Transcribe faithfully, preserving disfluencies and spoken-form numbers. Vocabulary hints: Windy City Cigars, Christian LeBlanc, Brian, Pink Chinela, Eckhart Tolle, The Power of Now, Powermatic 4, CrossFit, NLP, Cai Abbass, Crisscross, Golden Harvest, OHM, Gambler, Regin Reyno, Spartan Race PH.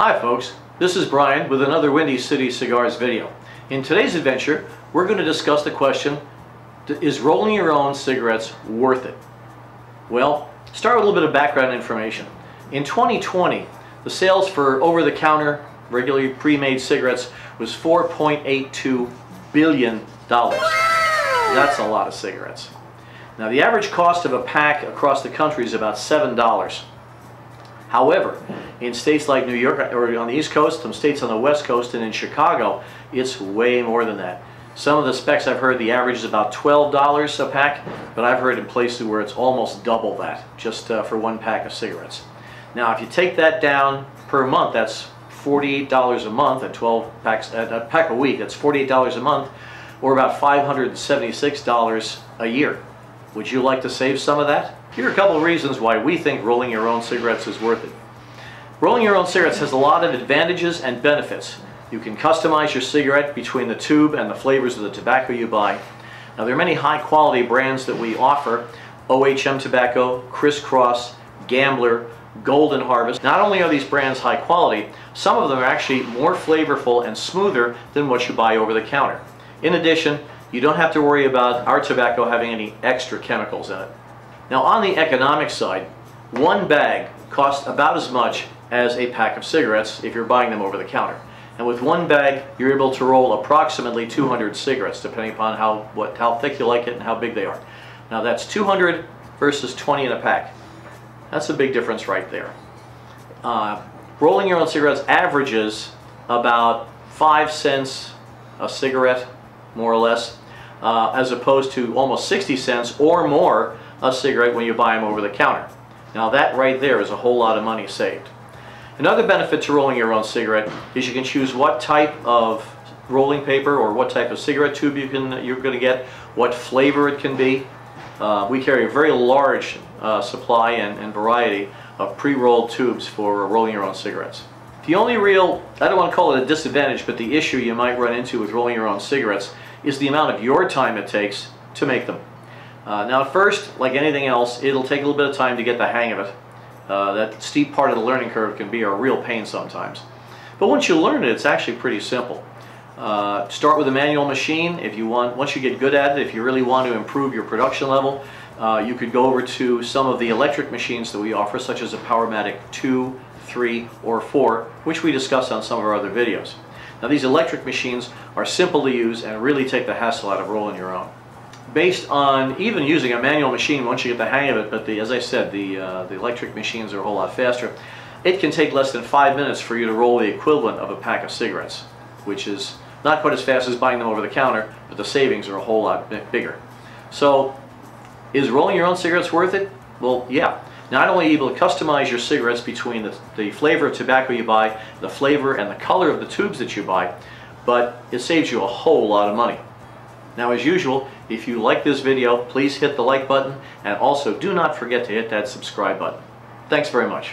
Hi folks, this is Brian with another Windy City Cigars video. In today's adventure, we're going to discuss the question, is rolling your own cigarettes worth it? Well, start with a little bit of background information. In twenty twenty, the sales for over-the-counter, regularly pre-made cigarettes was four point eight two billion dollars. That's a lot of cigarettes. Now, the average cost of a pack across the country is about seven dollars. However, in states like New York, or on the East Coast, some states on the West Coast, and in Chicago, it's way more than that. Some of the specs I've heard, the average is about twelve dollars a pack, but I've heard in places where it's almost double that, just uh, for one pack of cigarettes. Now, if you take that down per month, that's forty-eight dollars a month at twelve packs, at a pack a week, that's forty-eight dollars a month, or about five hundred seventy-six dollars a year. Would you like to save some of that? Here are a couple of reasons why we think rolling your own cigarettes is worth it. Rolling your own cigarettes has a lot of advantages and benefits. You can customize your cigarette between the tube and the flavors of the tobacco you buy. Now, there are many high quality brands that we offer: O H M tobacco, Crisscross, Gambler, Golden Harvest. Not only are these brands high quality, some of them are actually more flavorful and smoother than what you buy over the counter. In addition, you don't have to worry about our tobacco having any extra chemicals in it. Now, on the economic side, one bag costs about as much as a pack of cigarettes if you're buying them over the counter. And with one bag, you're able to roll approximately two hundred cigarettes, depending upon how, what, how thick you like it and how big they are. Now, that's two hundred versus twenty in a pack. That's a big difference right there. Uh, rolling your own cigarettes averages about five cents a cigarette, more or less, uh, as opposed to almost sixty cents or more a cigarette when you buy them over the counter. Now, that right there is a whole lot of money saved. Another benefit to rolling your own cigarette is you can choose what type of rolling paper or what type of cigarette tube you can, you're going to get, what flavor it can be. Uh, we carry a very large uh, supply and, and variety of pre-rolled tubes for rolling your own cigarettes. The only real, I don't want to call it a disadvantage, but the issue you might run into with rolling your own cigarettes is the amount of your time it takes to make them. Uh, now, at first, like anything else, it'll take a little bit of time to get the hang of it. Uh, that steep part of the learning curve can be a real pain sometimes. But once you learn it, it's actually pretty simple. Uh, start with a manual machine. If you want, once you get good at it, if you really want to improve your production level, uh, you could go over to some of the electric machines that we offer, such as a Powermatic two, three, or four, which we discuss on some of our other videos. Now, these electric machines are simple to use and really take the hassle out of rolling your own. Based on even using a manual machine, once you get the hang of it, but the, as I said, the, uh, the electric machines are a whole lot faster, it can take less than five minutes for you to roll the equivalent of a pack of cigarettes, which is not quite as fast as buying them over the counter, but the savings are a whole lot bigger. So, is rolling your own cigarettes worth it? Well, yeah. Not only are you able to customize your cigarettes between the, the flavor of tobacco you buy, the flavor and the color of the tubes that you buy, but it saves you a whole lot of money. Now, as usual, if you like this video, please hit the like button, and also do not forget to hit that subscribe button. Thanks very much.